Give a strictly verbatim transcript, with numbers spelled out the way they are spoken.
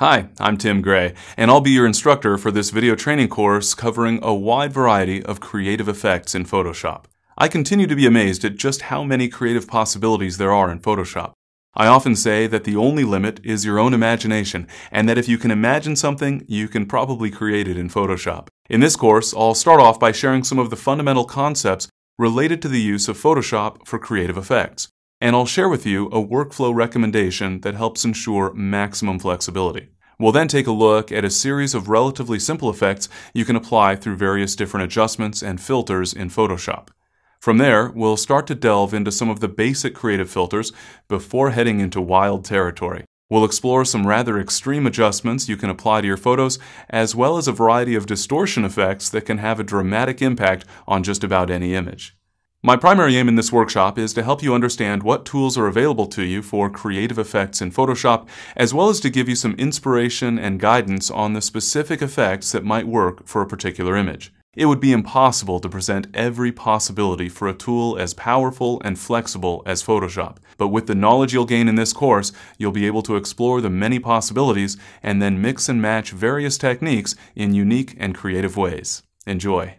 Hi, I'm Tim Grey, and I'll be your instructor for this video training course covering a wide variety of creative effects in Photoshop. I continue to be amazed at just how many creative possibilities there are in Photoshop. I often say that the only limit is your own imagination, and that if you can imagine something, you can probably create it in Photoshop. In this course, I'll start off by sharing some of the fundamental concepts related to the use of Photoshop for creative effects. And I'll share with you a workflow recommendation that helps ensure maximum flexibility. We'll then take a look at a series of relatively simple effects you can apply through various different adjustments and filters in Photoshop. From there, we'll start to delve into some of the basic creative filters before heading into wild territory. We'll explore some rather extreme adjustments you can apply to your photos, as well as a variety of distortion effects that can have a dramatic impact on just about any image. My primary aim in this workshop is to help you understand what tools are available to you for creative effects in Photoshop, as well as to give you some inspiration and guidance on the specific effects that might work for a particular image. It would be impossible to present every possibility for a tool as powerful and flexible as Photoshop, but with the knowledge you'll gain in this course, you'll be able to explore the many possibilities and then mix and match various techniques in unique and creative ways. Enjoy!